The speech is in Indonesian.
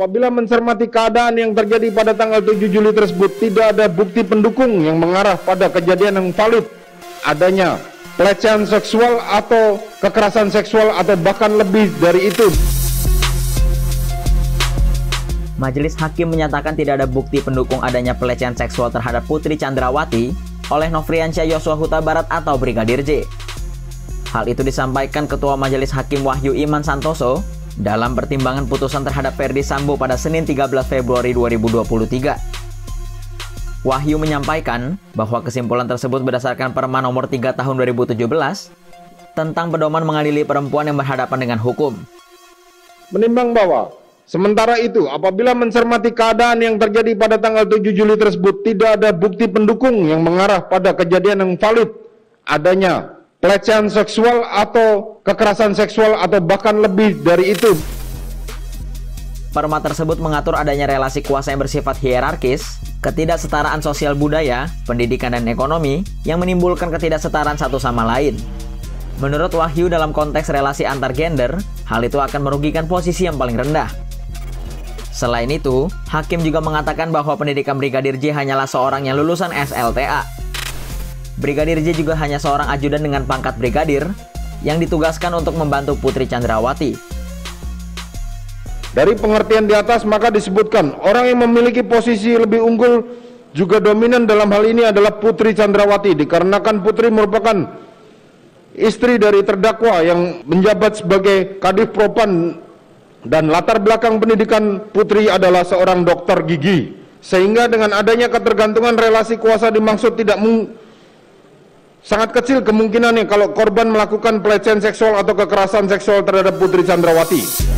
Apabila mencermati keadaan yang terjadi pada tanggal 7 Juli tersebut, tidak ada bukti pendukung yang mengarah pada kejadian yang valid adanya pelecehan seksual atau kekerasan seksual atau bahkan lebih dari itu. Majelis Hakim menyatakan tidak ada bukti pendukung adanya pelecehan seksual terhadap Putri Candrawathi oleh Nofriansyah Yosua Hutabarat atau Brigadir J. Hal itu disampaikan Ketua Majelis Hakim Wahyu Iman Santoso dalam pertimbangan putusan terhadap Ferdy Sambo pada Senin 13 Februari 2023. Wahyu menyampaikan bahwa kesimpulan tersebut berdasarkan Perma Nomor 3 Tahun 2017 tentang pedoman mengadili perempuan yang berhadapan dengan hukum. Menimbang bahwa sementara itu, apabila mencermati keadaan yang terjadi pada tanggal 7 Juli tersebut, tidak ada bukti pendukung yang mengarah pada kejadian yang valid adanya pelecehan seksual atau kekerasan seksual atau bahkan lebih dari itu. Perma tersebut mengatur adanya relasi kuasa yang bersifat hierarkis, ketidaksetaraan sosial budaya, pendidikan dan ekonomi yang menimbulkan ketidaksetaraan satu sama lain. Menurut Wahyu, dalam konteks relasi antar gender, hal itu akan merugikan posisi yang paling rendah. Selain itu, hakim juga mengatakan bahwa pendidikan Brigadir J hanyalah seorang yang lulusan SLTA. Brigadir J juga hanya seorang ajudan dengan pangkat brigadir yang ditugaskan untuk membantu Putri Candrawathi. Dari pengertian di atas, maka disebutkan orang yang memiliki posisi lebih unggul juga dominan dalam hal ini adalah Putri Candrawathi, dikarenakan Putri merupakan istri dari terdakwa yang menjabat sebagai Kadif Propam. Dan latar belakang pendidikan Putri adalah seorang dokter gigi, sehingga dengan adanya ketergantungan relasi kuasa dimaksud sangat kecil kemungkinannya kalau korban melakukan pelecehan seksual atau kekerasan seksual terhadap Putri Candrawathi.